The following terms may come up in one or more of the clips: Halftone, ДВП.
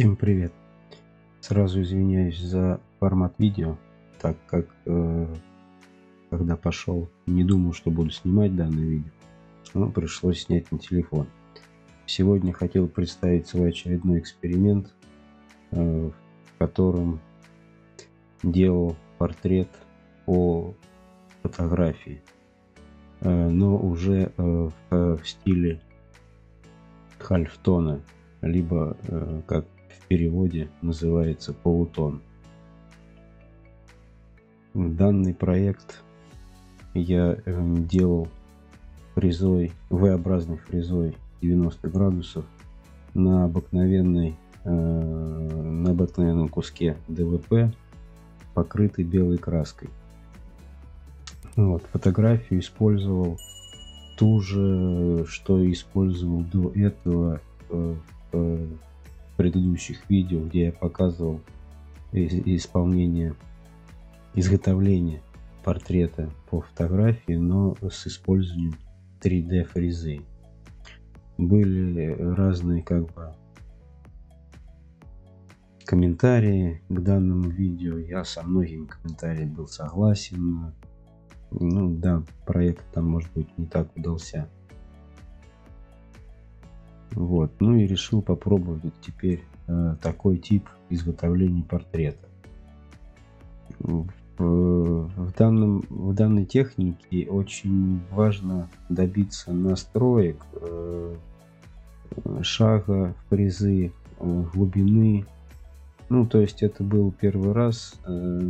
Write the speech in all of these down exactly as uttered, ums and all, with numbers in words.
Всем привет! Сразу извиняюсь за формат видео, так как э, когда пошел, не думал, что буду снимать данное видео, но пришлось снять на телефон. Сегодня хотел представить свой очередной эксперимент, э, в котором делал портрет по фотографии, э, но уже э, в, в стиле Halftone, либо, э, как в переводе называется, полутон. Данный проект я э, делал фрезой, V-образной фрезой девяносто градусов на обыкновенной э, на обыкновенном куске ДВП, покрытый белой краской. Вот, фотографию использовал ту же, что использовал до этого э, в предыдущих видео, где я показывал исполнение, изготовление портрета по фотографии, но с использованием три дэ фрезы. Были разные как бы комментарии к данному видео. Я со многими комментариями был согласен. Ну да, проект там, может быть, не так удался. Вот, ну и решил попробовать теперь э, такой тип изготовления портрета. В, в, данном, в данной технике очень важно добиться настроек, э, шага фрезы, э, глубины. Ну, то есть это был первый раз. Э,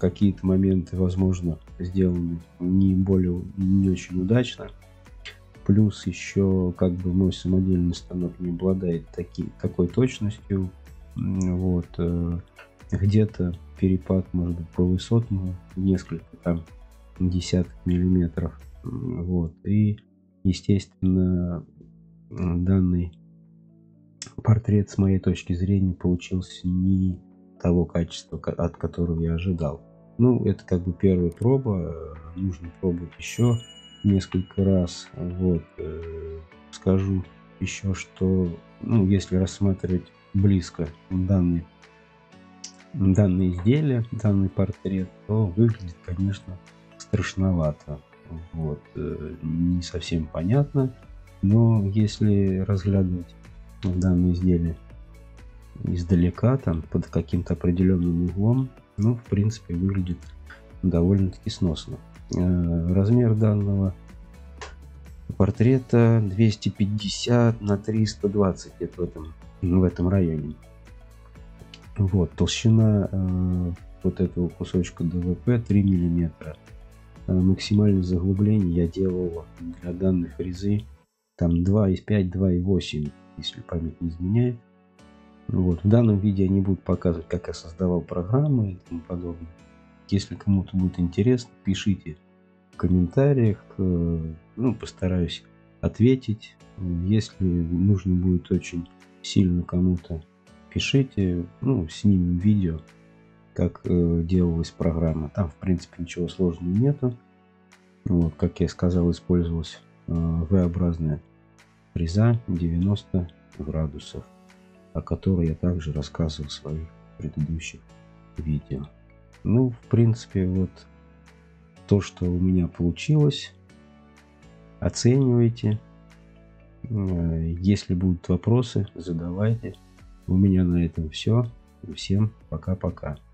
какие-то моменты, возможно, сделаны не более, не очень удачно. Плюс еще как бы мой самодельный станок не обладает таки, такой точностью. Вот, где-то перепад может быть по высотному, несколько там десяток миллиметров. Вот, и естественно данный портрет с моей точки зрения получился не того качества, от которого я ожидал. Ну, это как бы первая проба, нужно пробовать еще несколько раз. Вот, скажу еще, что, ну, если рассматривать близко данные данные изделия, данный портрет, то выглядит, конечно, страшновато. Вот, не совсем понятно, но если разглядывать данные изделия издалека, там под каким-то определенным углом, ну, в принципе, выглядит довольно-таки сносно. Размер данного портрета двести пятьдесят на триста двадцать, это в этом в этом районе. Вот, толщина э, вот этого кусочка ДВП три миллиметра. Э, максимальное заглубление я делал для данной фрезы там два и пять, два и восемь, если память не изменяет. Вот, в данном виде я не буду показывать, как я создавал программы и тому подобное. Если кому-то будет интересно, пишите в комментариях, ну, постараюсь ответить. Если нужно будет очень сильно кому-то, пишите, ну, снимем видео, как делалась программа. Там, в принципе, ничего сложного нету. Вот, как я сказал, использовалась V-образная фреза девяносто градусов, о которой я также рассказывал в своих предыдущих видео. Ну, в принципе, вот то, что у меня получилось. Оценивайте. Если будут вопросы, задавайте. У меня на этом все. Всем пока-пока.